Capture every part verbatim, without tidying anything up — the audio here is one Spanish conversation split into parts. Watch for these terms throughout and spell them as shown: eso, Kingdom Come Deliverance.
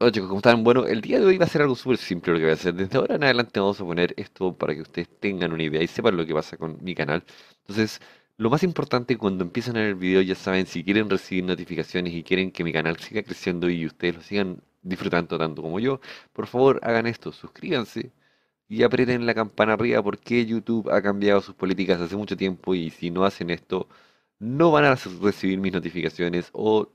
Bueno chicos, ¿cómo están? Bueno, el día de hoy va a ser algo súper simple lo que voy a hacer. Desde ahora en adelante vamos a poner esto para que ustedes tengan una idea y sepan lo que pasa con mi canal. Entonces, lo más importante cuando empiezan a ver el video, ya saben, si quieren recibir notificaciones y quieren que mi canal siga creciendo y ustedes lo sigan disfrutando tanto como yo, por favor hagan esto, suscríbanse y aprieten la campana arriba porque YouTube ha cambiado sus políticas hace mucho tiempo y si no hacen esto, no van a recibir mis notificaciones o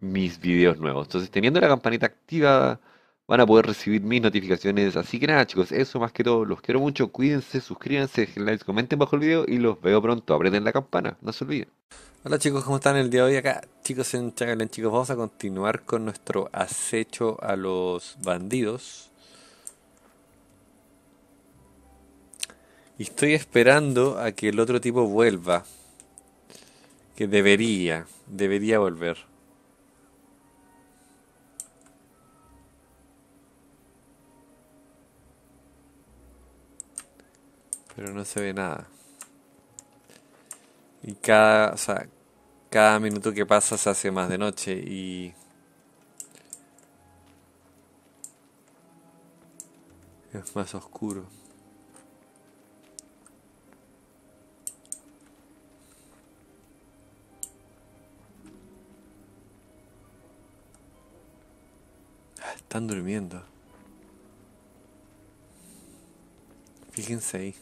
mis videos nuevos. Entonces, teniendo la campanita activada, van a poder recibir mis notificaciones. Así que nada chicos, eso más que todo. Los quiero mucho, cuídense, suscríbanse, dejen likes, comenten bajo el video y los veo pronto. Aprieten la campana, no se olviden. Hola chicos, ¿cómo están el día de hoy? Acá chicos en Chacalén. Chicos, vamos a continuar con nuestro acecho a los bandidos. Y estoy esperando a que el otro tipo vuelva. Que debería, debería volver. Pero no se ve nada. Y cada, o sea, cada minuto que pasa se hace más de noche y... es más oscuro. Ah, están durmiendo. Fíjense ahí.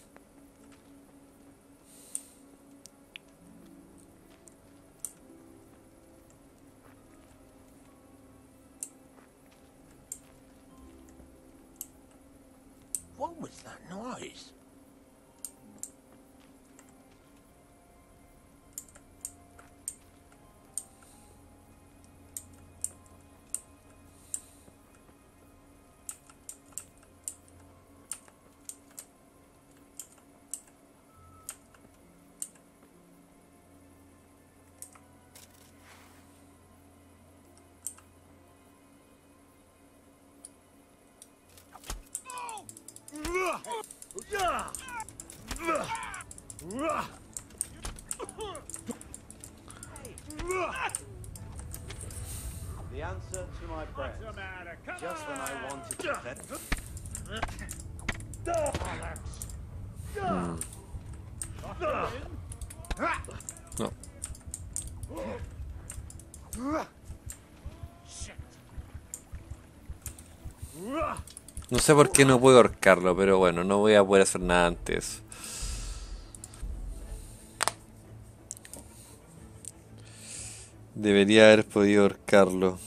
The answer to my prayers. Just when I wanted to defend. No. No sé por qué no puedo ahorcarlo, pero bueno, no voy a poder hacer nada antes. Debería haber podido ahorcarlo.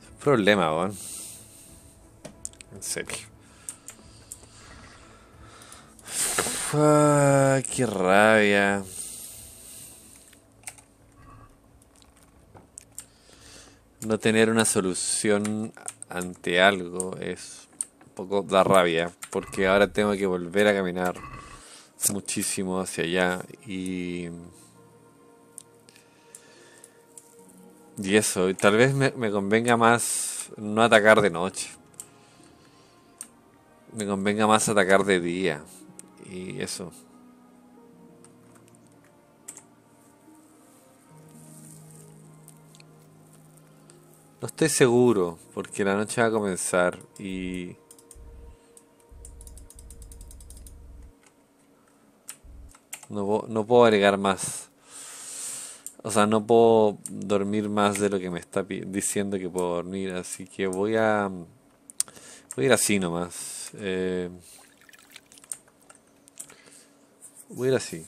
Es un problema, weón. En serio. Ah, qué rabia. No tener una solución ante algo es un poco da rabia, porque ahora tengo que volver a caminar muchísimo hacia allá y, y eso, y tal vez me, me convenga más no atacar de noche, me convenga más atacar de día y eso. No estoy seguro, porque la noche va a comenzar y... No, no puedo agregar más. O sea, no puedo dormir más de lo que me está diciendo que puedo dormir, así que voy a... Voy a ir así nomás. Eh, voy a ir así.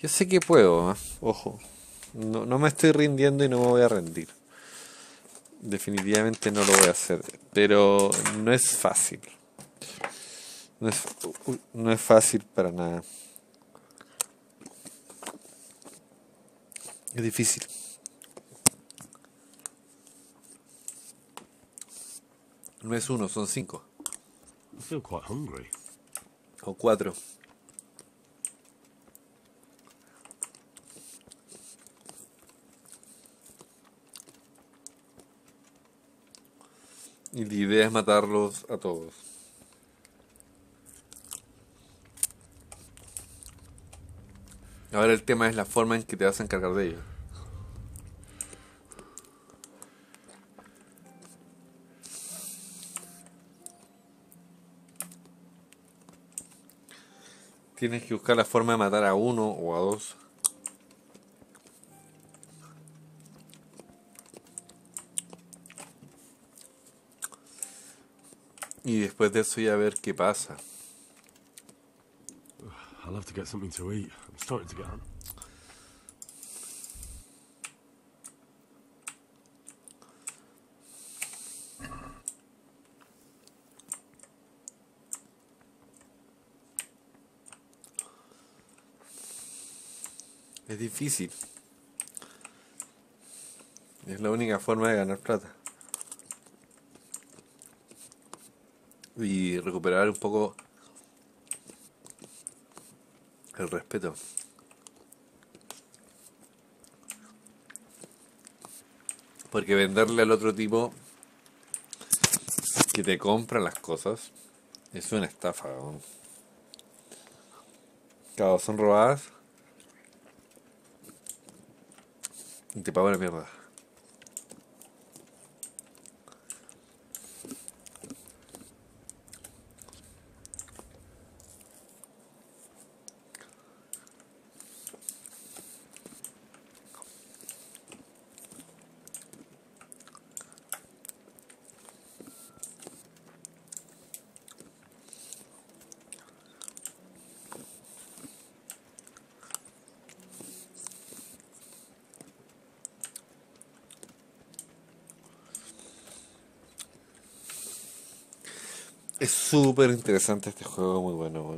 Yo sé que puedo, ¿eh? Ojo. No, no me estoy rindiendo y no me voy a rendir. Definitivamente no lo voy a hacer. Pero no es fácil. No es, no es fácil para nada. Es difícil. No es uno, son cinco. O cuatro. Y la idea es matarlos a todos. Ahora el tema es la forma en que te vas a encargar de ello. Tienes que buscar la forma de matar a uno o a dos. Y después de eso ya ver qué pasa. I'll have to get something to eat. I'm starting to get on. Es difícil. Es la única forma de ganar plata. Y recuperar un poco el respeto. Porque venderle al otro tipo que te compra las cosas es una estafa, ¿no? Cada dos son robadas y te pago la mierda. Es súper interesante este juego, muy bueno.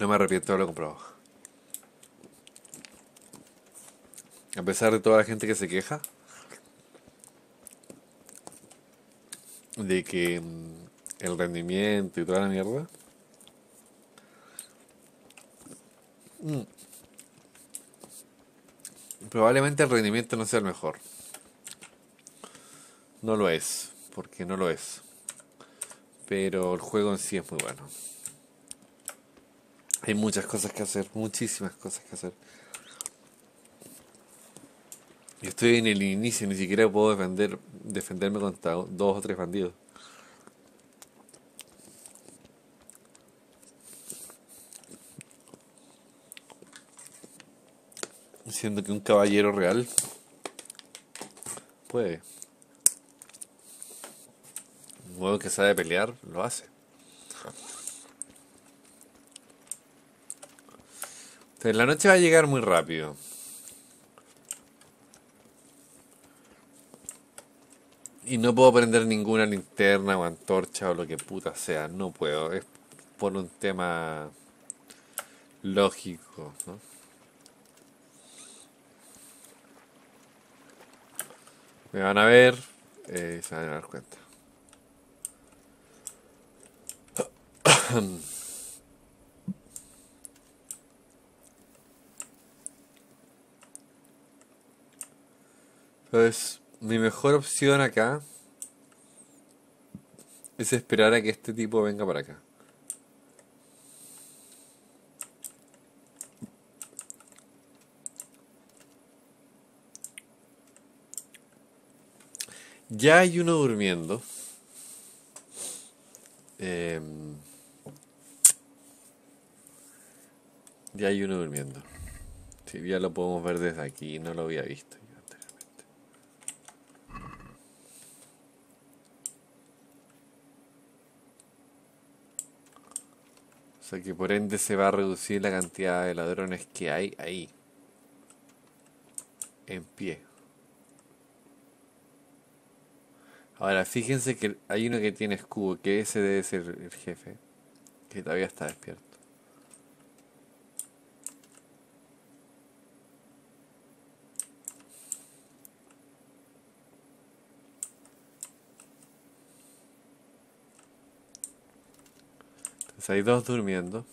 No me arrepiento de haberlo comprado. A pesar de toda la gente que se queja de que el rendimiento y toda la mierda, probablemente el rendimiento no sea el mejor. No lo es, porque no lo es. Pero el juego en sí es muy bueno. Hay muchas cosas que hacer, muchísimas cosas que hacer. Yo estoy en el inicio, ni siquiera puedo defender, defenderme contra dos o tres bandidos. Siendo que un caballero real puede. Un juego que sabe pelear, lo hace. Entonces, la noche va a llegar muy rápido. Y no puedo prender ninguna linterna o antorcha o lo que puta sea. No puedo. Es por un tema lógico, ¿no? Me van a ver, eh, se van a dar cuenta. Entonces, mi mejor opción acá es esperar a que este tipo venga para acá. Ya hay uno durmiendo. Eh... Ya hay uno durmiendo. Sí, ya lo podemos ver desde aquí. No lo había visto yo anteriormente. O sea que por ende se va a reducir la cantidad de ladrones que hay ahí. En pie. Ahora, fíjense que hay uno que tiene escudo. Que ese debe ser el jefe. Que todavía está despierto. Hay dos durmiendo.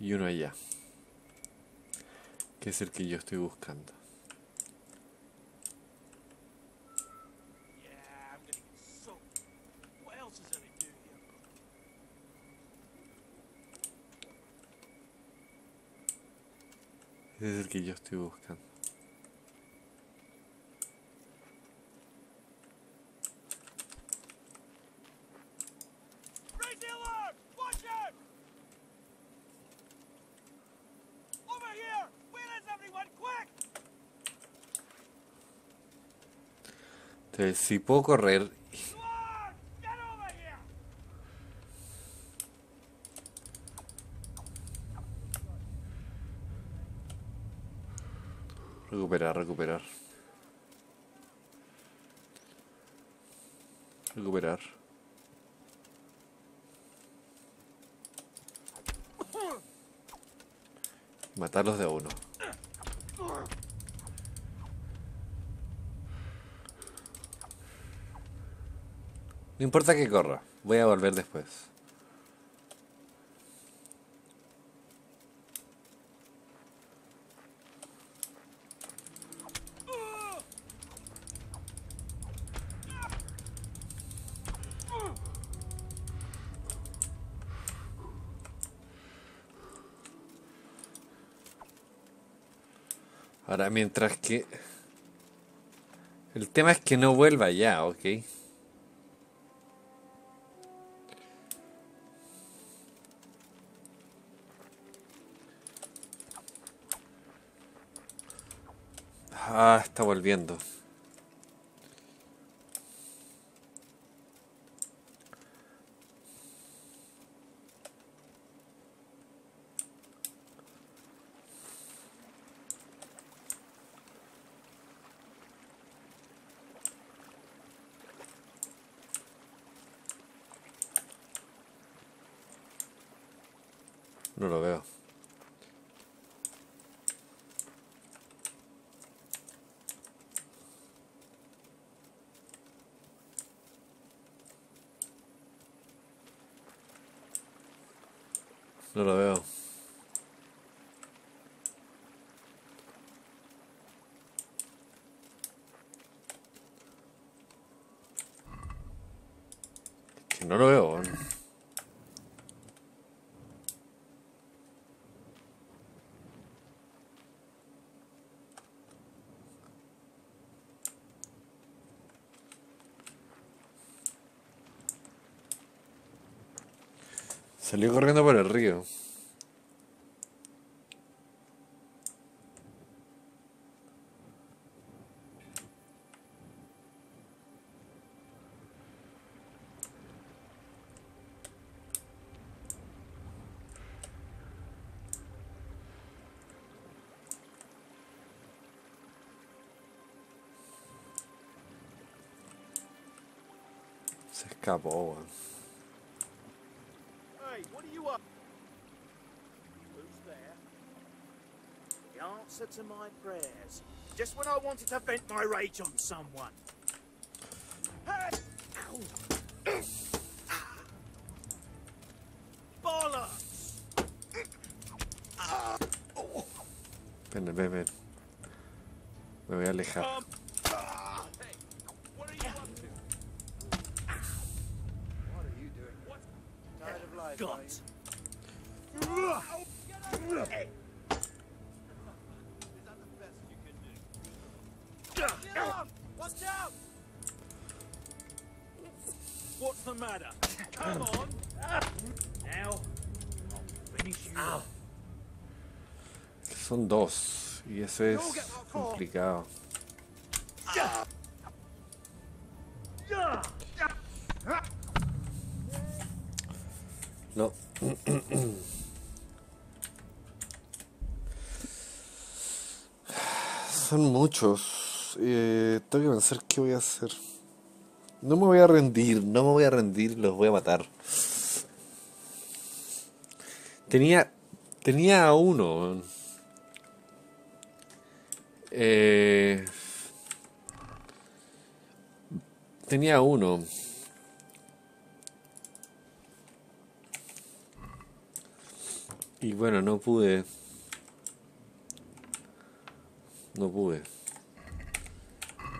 Y uno allá. Que es el que yo estoy buscando. Ese es el que yo estoy buscando. Entonces, si puedo correr... Recuperar, recuperar. Recuperar. Matarlos de a uno. No importa que corra, voy a volver después. Ahora, mientras que... El tema es que no vuelva ya, ¿ok? Ah, está volviendo. No lo veo. No lo veo. Que no lo veo. Salió corriendo por el río. Se escapó. What are you up? Who's there? The answer to my prayers. Just when I wanted to vent my rage on someone. Hey! Ow! Bollocks! Ven, ven, ven. Me voy a alejar. Um, What's the matter? Come on. Now. Finish you. Son dos y eso es complicado. No. Son muchos. Eh, tengo que pensar qué voy a hacer. No me voy a rendir, no me voy a rendir, los voy a matar. Tenía. Tenía a uno. Eh, tenía a uno. Y bueno, no pude. No pude.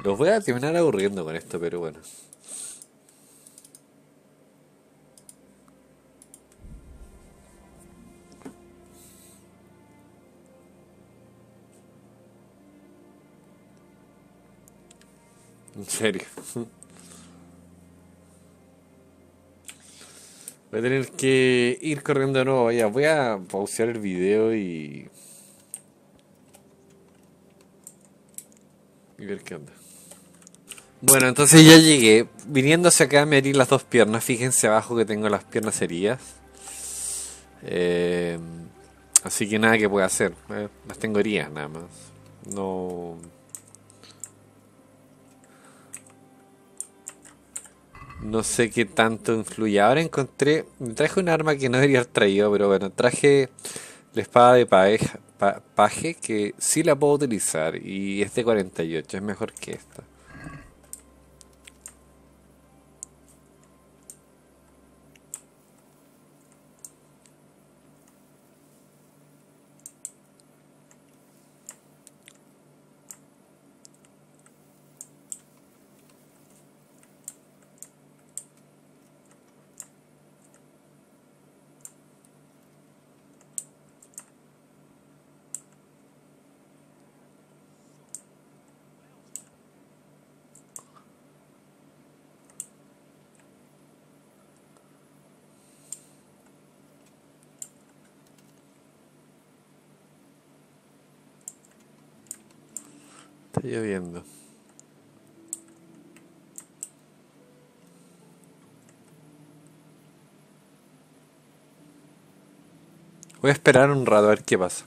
Los voy a terminar aburriendo con esto, pero bueno. en serio. Voy a tener que ir corriendo de nuevo. Ya, voy a pausar el video y... y ver qué onda. Bueno, entonces ya llegué. Viniendo hacia acá me herí las dos piernas. Fíjense abajo que tengo las piernas heridas. Eh, así que nada que pueda hacer. Eh, las tengo heridas nada más. No... no sé qué tanto influye. Ahora encontré... me traje un arma que no debería haber traído, pero bueno, traje la espada de paje, pa, paje que sí la puedo utilizar. Y es de cuarenta y ocho, es mejor que esta. Está lloviendo. Voy a esperar un rato a ver qué pasa.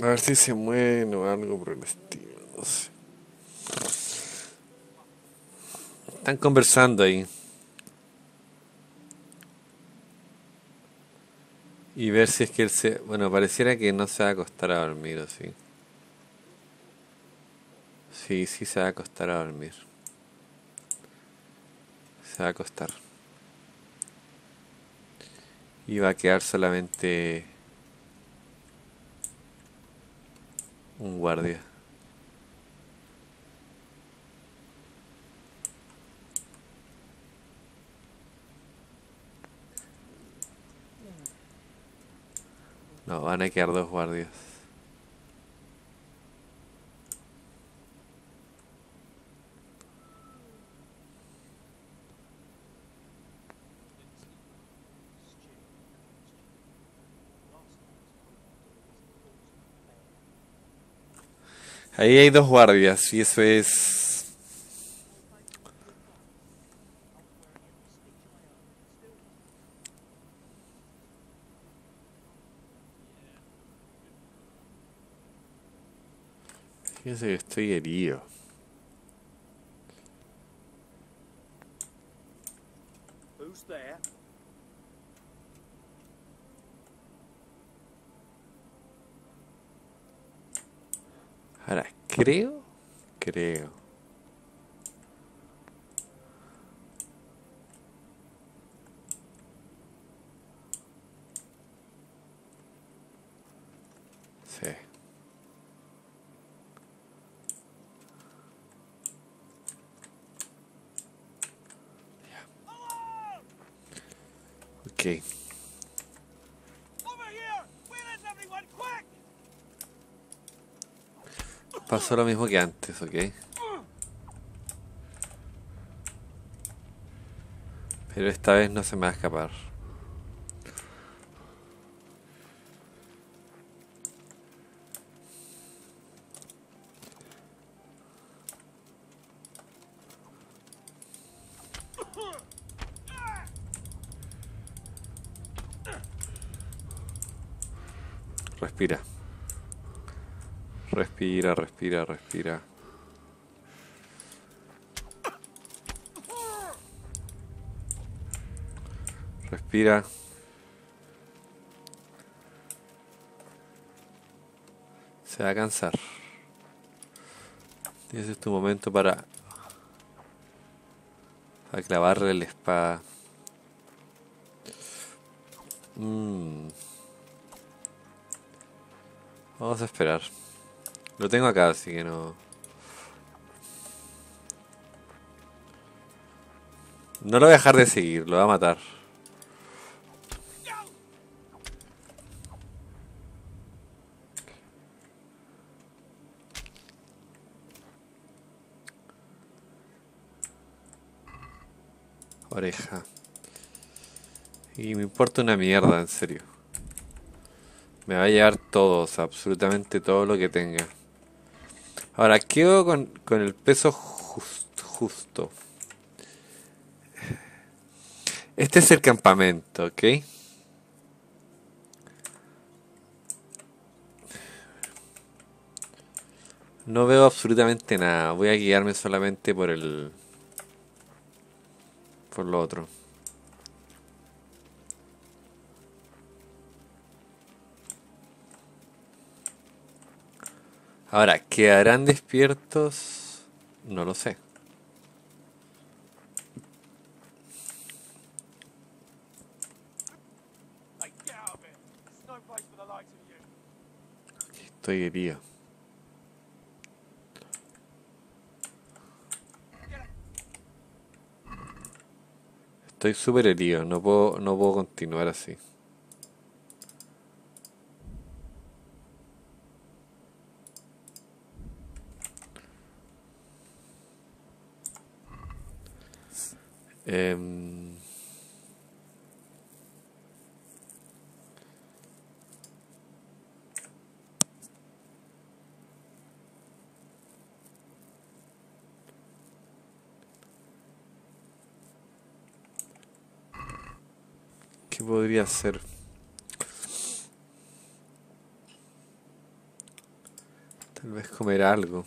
A ver si se mueve o algo por el estilo, no sé. Están conversando ahí. Y ver si es que él se... bueno, pareciera que no se va a acostar a dormir, o sí. Sí, sí se va a acostar a dormir. Se va a acostar. Y va a quedar solamente un guardia. No, van a quedar dos guardias. Ahí hay dos guardias y eso es... fíjense que estoy herido. Ahora, creo, creo. Sí. Yeah. Ok. Pasó lo mismo que antes, ¿ok? Pero esta vez no se me va a escapar. Respira. Respira, respira, respira. Respira. Se va a cansar. Ese es tu momento para... para clavarle la espada. Mm. Vamos a esperar. Lo tengo acá, así que no... no lo voy a dejar de seguir, lo va a matar. oreja. Y me importa una mierda, en serio. Me va a llevar todos, absolutamente todo lo que tenga. Ahora, ¿qué hago con, con el peso just, justo? Este es el campamento, ¿ok? No veo absolutamente nada. Voy a guiarme solamente por el... por lo otro. Ahora, ¿quedarán despiertos? No lo sé. Aquí estoy herido. Estoy súper herido. No puedo, no puedo continuar así. Eh, ¿qué podría hacer? Tal vez comer algo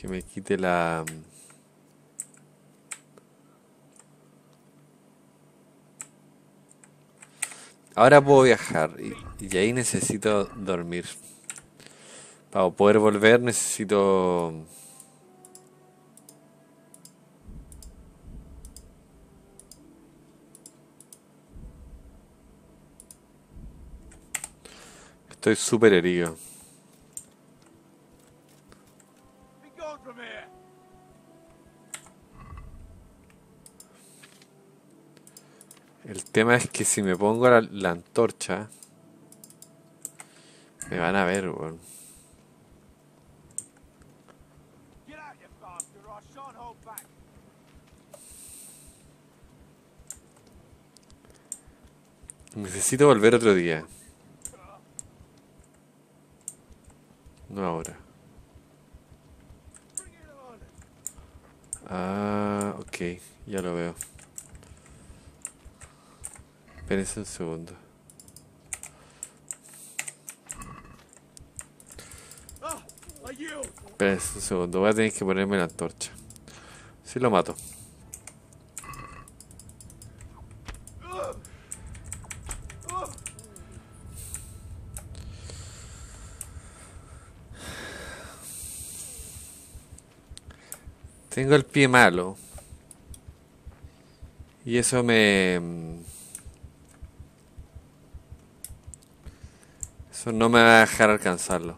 que me quite la... Ahora puedo viajar y, y ahí necesito dormir. Para poder volver necesito... Estoy súper herido. El tema es que si me pongo la, la antorcha, me van a ver, weón. Necesito volver otro día. No ahora. Ah, ok, ya lo veo. Espérense un segundo. Espérense un segundo. Voy a tener que ponerme la antorcha. Si lo mato. Tengo el pie malo. Y eso me... no me va a dejar alcanzarlo.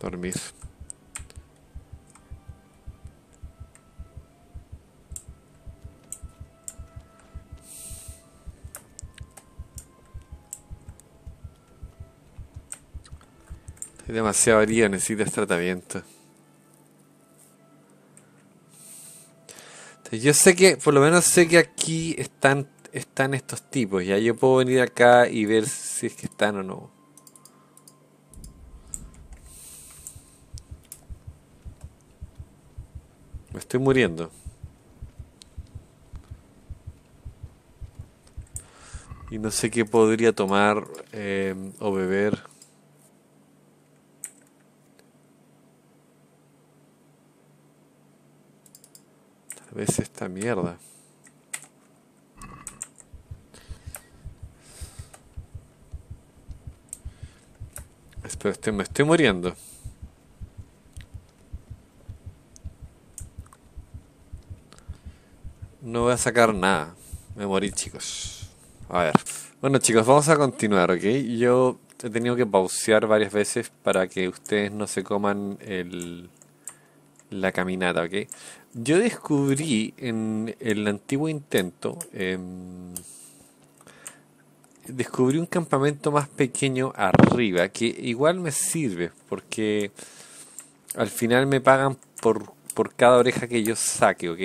Dormir. Estoy demasiado herido, necesitas tratamiento. Yo sé que, por lo menos sé que aquí están están estos tipos. Ya yo puedo venir acá y ver si es que están o no. Me estoy muriendo. Y no sé qué podría tomar eh, o beber. ¿Ves esta mierda? Espera, estoy, me estoy muriendo. No voy a sacar nada. Me morí, chicos. A ver. Bueno, chicos, vamos a continuar, ¿ok? Yo he tenido que pausear varias veces para que ustedes no se coman el... la caminata, ¿ok? Yo descubrí en el antiguo intento eh, descubrí un campamento más pequeño arriba, que igual me sirve, porque al final me pagan por, por cada oreja que yo saque, ¿ok?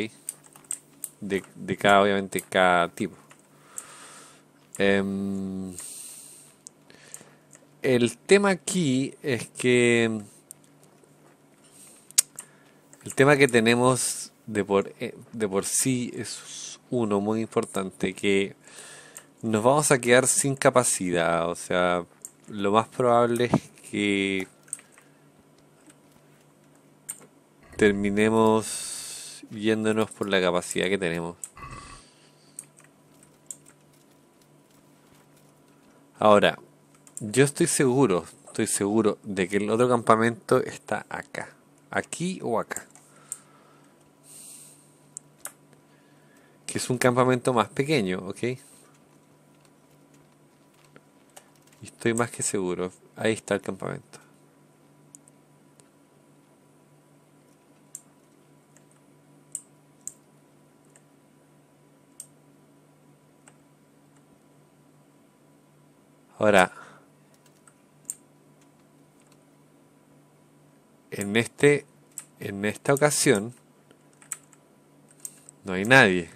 De, de cada, obviamente, cada tipo. Um, el tema aquí es que... El tema que tenemos de por, de por sí es uno muy importante, que nos vamos a quedar sin capacidad. O sea, lo más probable es que terminemos yéndonos por la capacidad que tenemos. Ahora, yo estoy seguro, estoy seguro de que el otro campamento está acá. Aquí o acá. Que es un campamento más pequeño, ¿ok? Y estoy más que seguro. Ahí está el campamento. Ahora, en este, en esta ocasión, no hay nadie.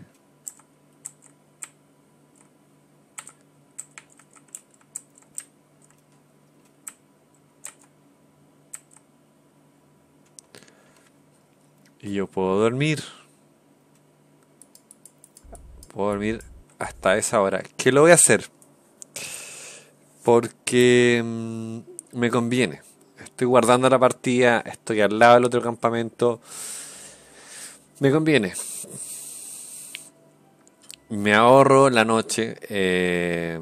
Y yo puedo dormir. Puedo dormir hasta esa hora. ¿Qué lo voy a hacer? Porque mmm, me conviene. Estoy guardando la partida, estoy al lado del otro campamento. Me conviene. Me ahorro la noche. Eh,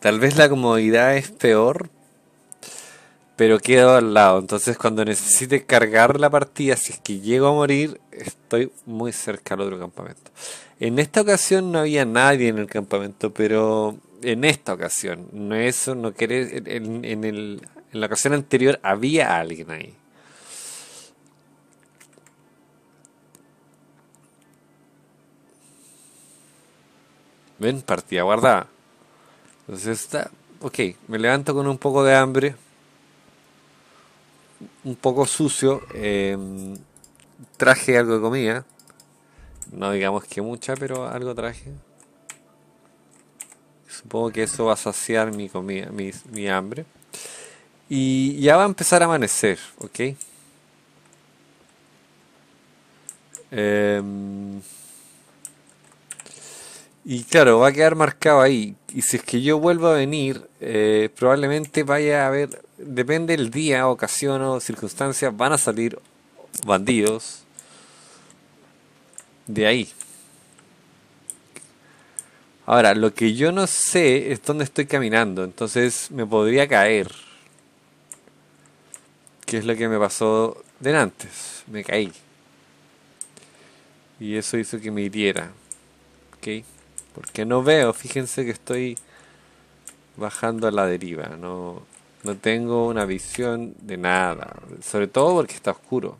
tal vez la comodidad es peor, pero quedo al lado. Entonces cuando necesite cargar la partida, si es que llego a morir, estoy muy cerca al otro campamento. En esta ocasión no había nadie en el campamento, pero... En esta ocasión, no eso no quiere, en, en, el, en la ocasión anterior había alguien ahí. Ven, partida guardada. Entonces está, ok, me levanto con un poco de hambre, un poco sucio, eh, traje algo de comida, no digamos que mucha, pero algo traje. Supongo que eso va a saciar mi comida, mi, mi hambre. Y ya va a empezar a amanecer, ¿ok? Eh, y claro, va a quedar marcado ahí. Y si es que yo vuelvo a venir, eh, probablemente vaya a haber... Depende del día, ocasión o circunstancias, van a salir bandidos de ahí. Ahora, lo que yo no sé es dónde estoy caminando, entonces me podría caer. ¿Qué es lo que me pasó de antes? Me caí. Y eso hizo que me hiriera. ¿Ok? Porque no veo, fíjense que estoy bajando a la deriva. No, no tengo una visión de nada, sobre todo porque está oscuro.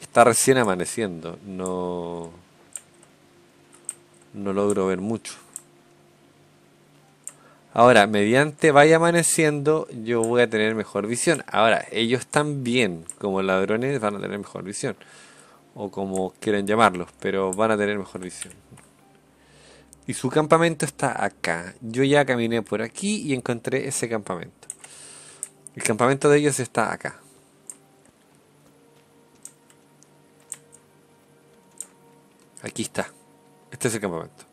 Está recién amaneciendo, no, no logro ver mucho. Ahora, mediante vaya amaneciendo, yo voy a tener mejor visión. Ahora, ellos también, como ladrones, van a tener mejor visión. O como quieran llamarlos, pero van a tener mejor visión. Y su campamento está acá. Yo ya caminé por aquí y encontré ese campamento. El campamento de ellos está acá. Aquí está. Este es el campamento.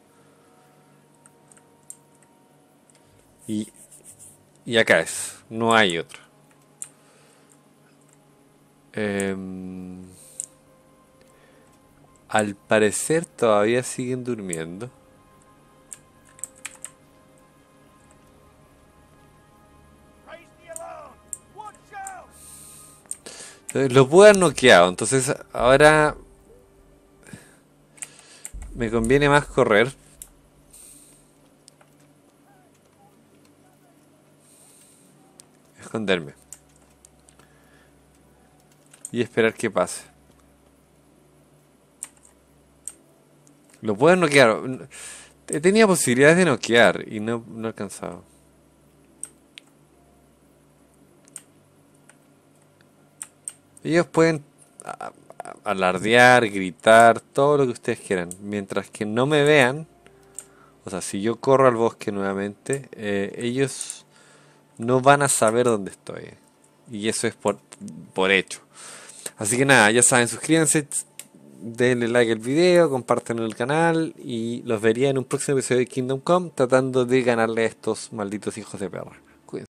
Y, y acá es. No hay otro. Eh, al parecer todavía siguen durmiendo. Entonces, los pude haber noqueado. Entonces ahora... Me conviene más correr. Esconderme. Y esperar que pase. Lo puedo noquear. Tenía posibilidades de noquear y no, no he alcanzado. Ellos pueden alardear, gritar, todo lo que ustedes quieran. Mientras que no me vean, o sea, si yo corro al bosque nuevamente, eh, ellos no van a saber dónde estoy. Y eso es por, por hecho. Así que nada, ya saben, suscríbanse, denle like al video, compartan el canal y los vería en un próximo episodio de Kingdom Come tratando de ganarle a estos malditos hijos de perra.